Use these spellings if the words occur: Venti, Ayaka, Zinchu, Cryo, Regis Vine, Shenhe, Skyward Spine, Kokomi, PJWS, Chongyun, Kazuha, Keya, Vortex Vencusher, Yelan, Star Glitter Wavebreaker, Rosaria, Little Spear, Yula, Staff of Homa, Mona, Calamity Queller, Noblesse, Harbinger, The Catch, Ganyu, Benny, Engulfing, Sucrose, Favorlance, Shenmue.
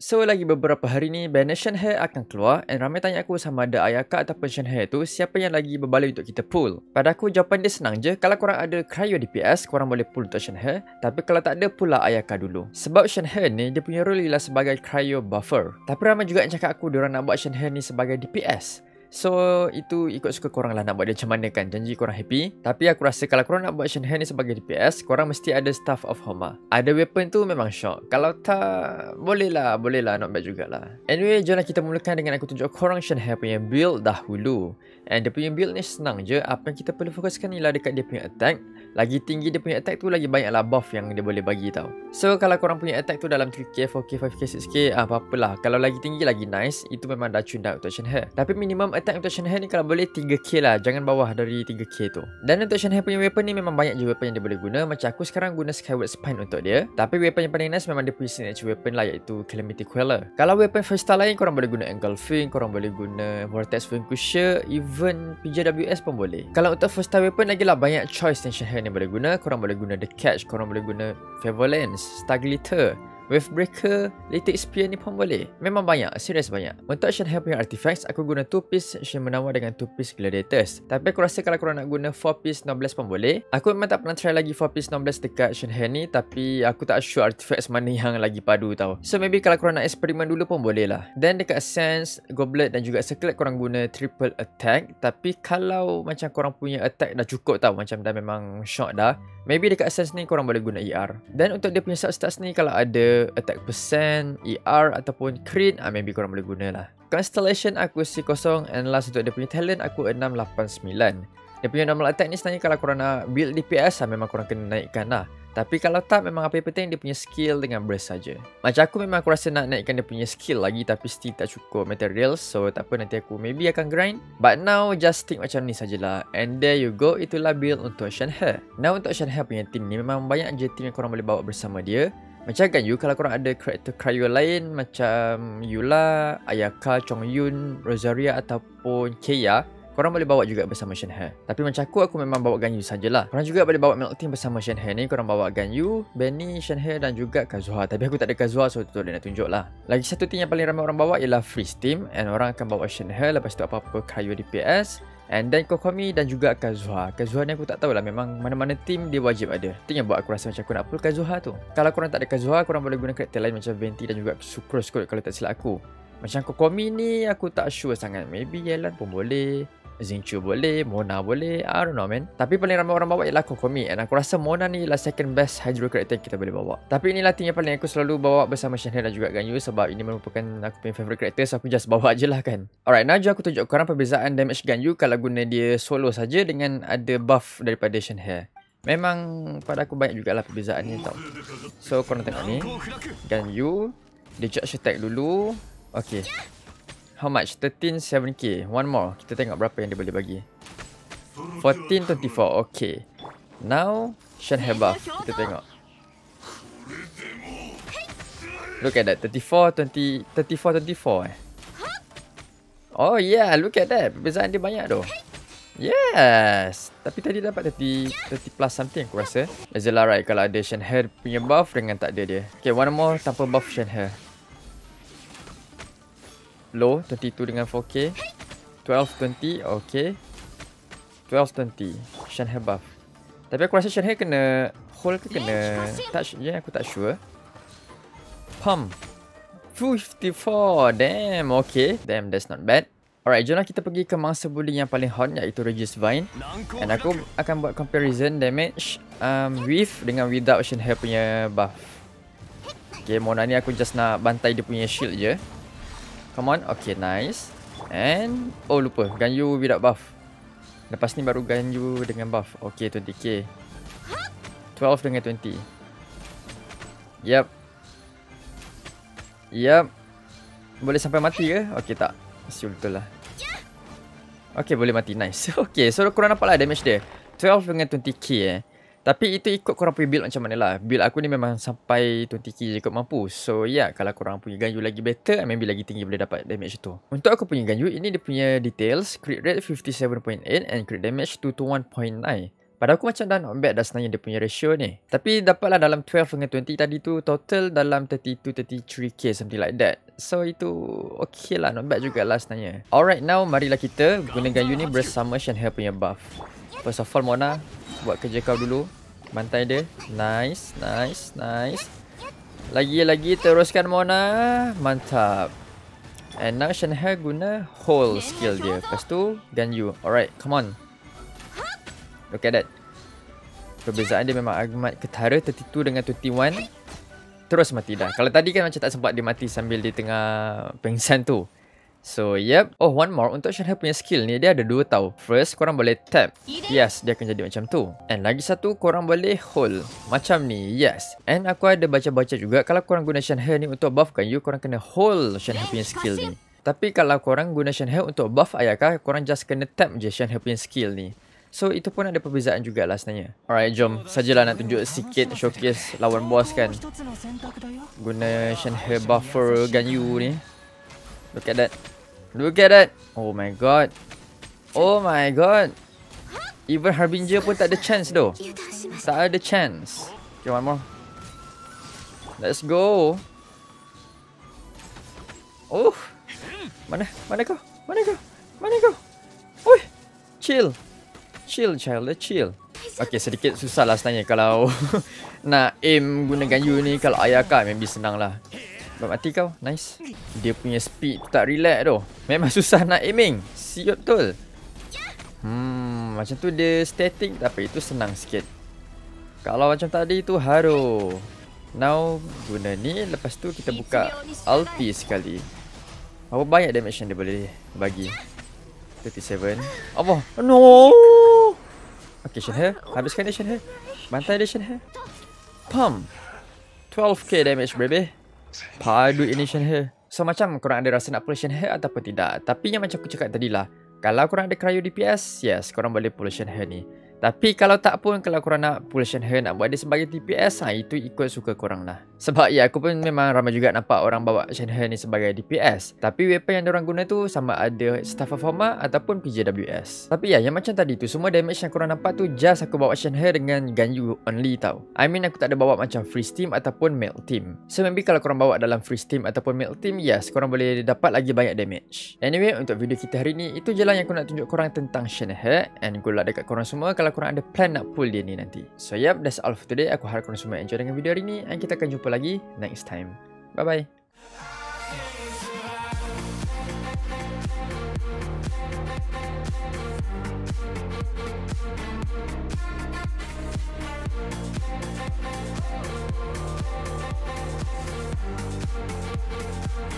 So lagi beberapa hari ni banner Shenhe akan keluar, and ramai tanya aku sama ada Ayaka ataupun Shenhe tu siapa yang lagi berbaloi untuk kita pull. Pada aku jawapan dia senang je, kalau korang ada Cryo DPS korang boleh pull untuk Shenhe, tapi kalau tak ada pula Ayaka dulu. Sebab Shenhe ni dia punya role ialah sebagai Cryo Buffer. Tapi ramai juga yang cakap aku diorang nak buat Shenhe ni sebagai DPS. So itu ikut suka korang lah nak buat dia macam mana kan, janji korang happy. Tapi aku rasa kalau korang nak buat Shenhe ni sebagai DPS, korang mesti ada Staff of Homa. Ada weapon tu memang syok. Kalau tak, boleh lah not bad jugalah. Anyway, jomlah kita mulakan dengan aku tunjuk korang Shenhe punya build dahulu. And dia punya build ni senang je. Apa yang kita perlu fokuskan ialah dekat dia punya attack. Lagi tinggi dia punya attack tu, lagi banyaklah buff yang dia boleh bagi tau. So kalau korang punya attack tu dalam 3k, 4k, 5k, 6k, apa-apalah. Kalau lagi tinggi lagi nice, itu memang dah cun dah untuk Shenhe. Tapi minimum attack untuk Shenhe ni kalau boleh 3k lah, jangan bawah dari 3k tu. Dan untuk Shenhe punya weapon ni memang banyak je weapon yang dia boleh guna. Macam aku sekarang guna Skyward Spine untuk dia. Tapi weapon yang paling nice memang dia punya signature weapon lah, iaitu Calamity Queller. Kalau weapon first star lain korang boleh guna Engulfing, korang boleh guna Vortex Vencusher, even PJWS pun boleh. Kalau untuk first star weapon lagi lah banyak choice yang Shenhe ni boleh guna. Korang boleh guna The Catch, korang boleh guna Favorlance, Star Glitter Wavebreaker, Little Spear ni pun boleh. Memang banyak, serius banyak. Untuk Shenhe punya artifacts, aku guna 2-piece Shenmue dengan 2-piece Gladiators. Tapi aku rasa kalau korang nak guna 4-piece Noblesse pun boleh. Aku memang tak pernah try lagi 4-piece Noblesse dekat Shenhe ni, tapi aku tak sure artifacts mana yang lagi padu tau. So maybe kalau korang nak eksperimen dulu pun boleh lah. Dan dekat Sense, Goblet dan juga Circlet korang guna triple attack. Tapi kalau macam korang punya attack dah cukup tau, macam dah memang short dah, maybe dekat Sense ni korang boleh guna ER. Dan untuk dia punya substats ni kalau ada attack percent, ER ataupun crit, maybe korang boleh guna lah. Constellation aku C0, and last untuk dia punya talent aku 689. Dia punya normal attack ni sebenarnya kalau korang nak build DPS memang korang kena naikkan lah. Tapi kalau tak, memang apa yang penting dia punya skill dengan brace saja. Macam aku memang aku rasa nak naikkan dia punya skill lagi, tapi still tak cukup material. So tak apa, nanti aku maybe akan grind. But now just stick macam ni sajalah. And there you go, itulah build untuk Shenhe. Now untuk Shenhe punya team ni memang banyak je team yang korang boleh bawa bersama dia. Macam Ganyu, kalau korang ada karakter Cryo lain macam Yula, Ayaka, Chongyun, Rosaria ataupun Keya, korang boleh bawa juga bersama Shenhe. Tapi macam aku memang bawa Ganyu sajalah. Korang juga boleh bawa milk team bersama Shenhe ni. Korang bawa Ganyu, Benny, Shenhe dan juga Kazuha. Tapi aku tak ada Kazuha, so tu dia nak tunjuk lah. Lagi satu team yang paling ramai orang bawa ialah freeze team. And orang akan bawa Shenhe, lepas tu apa-apa Cryo DPS, and then Kokomi dan juga Kazuha. Kazuha ni aku tak tahulah, memang mana-mana team dia wajib ada. Itu yang buat aku rasa macam aku nak pull Kazuha tu. Kalau korang tak ada Kazuha, korang boleh guna karakter lain macam Venti dan juga Sucrose kot kalau tak silap aku. Macam Kokomi ni aku tak sure sangat. Maybe Yelan pun boleh, Zinchu boleh, Mona boleh, I don't know man. Tapi paling ramai orang bawa ialah Kokomi, and aku rasa Mona ni ialah second best hydro character yang kita boleh bawa. Tapi inilah team yang paling aku selalu bawa bersama Shenhe dan juga Ganyu, sebab ini merupakan aku punya favourite character, so aku just bawa je lah kan. Alright, now aku tunjuk korang perbezaan damage Ganyu kalau guna dia solo saja dengan ada buff daripada Shenhe. Memang pada aku banyak jugalah perbezaannya tau. So korang tengok ni, Ganyu dia charge attack dulu. Okay, how much? 13, 7k. One more. Kita tengok berapa yang dia boleh bagi. 14, 24. Okay. Now, Shenhe buff. Kita tengok. Look at that. 34, 24 eh. Oh yeah, look at that. Perbezaan dia banyak tu. Yes. Tapi tadi dapat 30 plus something aku rasa. Azela right kalau ada Shenhe punya buff dengan tak ada dia. Okay, one more tanpa buff Shenhe. Low, 22 dengan 4k. 12, 20, okay. 12, 20. Shenhe buff. Tapi aku rasa Shenhe kena hold ke kena touch je, aku tak sure. Pump 54, damn, okay. Damn, that's not bad. Alright, jomlah kita pergi ke mangsa bully yang paling hot, iaitu Regis Vine. And aku akan buat comparison damage with dengan without Shenhe punya buff. Okay, Mona ni aku just nak bantai dia punya shield je. Come on, okay, nice. And oh lupa, Ganyu without buff. Lepas ni baru Ganyu dengan buff. Okay, 20k. 12 dengan 20. Yep. Boleh sampai mati ke? Okay, tak. Siul betul lah. Okay, boleh mati, nice. Okay, so korang nampak lah damage dia, 12 dengan 20k eh. Tapi itu ikut korang punya build macam mana lah. Build aku ni memang sampai 20k je ikut mampu. So yeah, kalau korang punya Ganyu lagi better, maybe lagi tinggi boleh dapat damage tu. Untuk aku punya Ganyu, ini dia punya details. Crit rate 57.8 and crit damage 221.9. Pada aku macam dah not bad dah sebenarnya dia punya ratio ni. Tapi dapatlah dalam 12 dengan 20 tadi tu, total dalam 32-33k something like that. So itu okay lah, not bad jugalah sebenarnya. Alright, now marilah kita gunakan Ganyu ni bersama Shenhe punya buff. First of all, Mona, buat kerja kau dulu. Bantai dia. Nice, nice, nice. Lagi-lagi teruskan Mona. Mantap. And now Shenhe guna whole skill dia. Lepas tu Ganyu. Alright, come on. Look at that. Perbezaan dia memang amat ketara, 32 dengan 21. Terus mati dah. Kalau tadi kan macam tak sempat dia mati sambil dia tengah pengsan tu. So yep. Oh, one more untuk Shenhe punya skill ni. Dia ada dua tau. First, korang boleh tap. Yes, dia akan jadi macam tu. And lagi satu, korang boleh hold. Macam ni. Yes. And aku ada baca-baca juga, kalau korang guna Shenhe ni untuk buff Ganyu, korang kena hold Shenhe punya skill ni. Tapi kalau korang guna Shenhe untuk buff Ayaka, korang just kena tap je Shenhe punya skill ni. So itu pun ada perbezaan jugalah sebenarnya. Alright, jom. Sajalah nak tunjuk sikit showcase lawan boss kan. Guna Shenhe buffer Ganyu ni. Look at that. Look at that. Oh my god. Oh my god. Even Harbinger pun tak ada chance doh. Tak ada chance. Okay, one more. Let's go. Oh. Mana? Mana kau? Mana kau? Mana kau? Oi. Chill. Chill child, chill. Okay, sedikit susah lah sebenarnya kalau nak aim guna Ganyu ni. Kalau Ayaka maybe senang lah. Bab mati kau, nice. Dia punya speed tak relax tu. Memang susah nak aiming. Siap betul. Macam tu dia static, tapi itu senang sikit. Kalau macam tadi tu haru. Now guna ni, lepas tu kita buka ulti sekali. Apa banyak damage yang dia boleh bagi. 37. Allah, no. Okay, Shenhe. Habiskan dia, Shenhe. Bantai dia, Shenhe. Pump. 12k damage, baby. Padu ini, Shenhe. So, macam korang ada rasa nak pull Shenhe ataupun tidak. Tapi yang macam aku cakap tadi lah, kalau korang ada cryo DPS, yes, korang boleh pull Shenhe ni. Tapi kalau tak pun, kalau korang nak pull Shenhe, nak buat dia sebagai DPS, itu ikut suka korang lah. Sebab ya, aku pun memang ramai juga nampak orang bawa Shenhe ni sebagai DPS. Tapi weapon yang diorang guna tu sama ada Staff of Homa ataupun PJWS. Tapi ya, yang macam tadi tu, semua damage yang korang nampak tu just aku bawa Shenhe dengan Ganyu only tau. I mean, aku tak ada bawa macam freeze team ataupun melt team. So maybe kalau korang bawa dalam freeze team ataupun melt team, yes, korang boleh dapat lagi banyak damage. Anyway, untuk video kita hari ni, itu je lah yang aku nak tunjuk korang tentang Shenhe. And good luck dekat korang semua kalau korang ada plan nak pull dia ni nanti. So yep, that's all for today. Aku harap korang semua enjoy dengan video hari ni, dan kita akan jumpa lagi next time. Bye bye.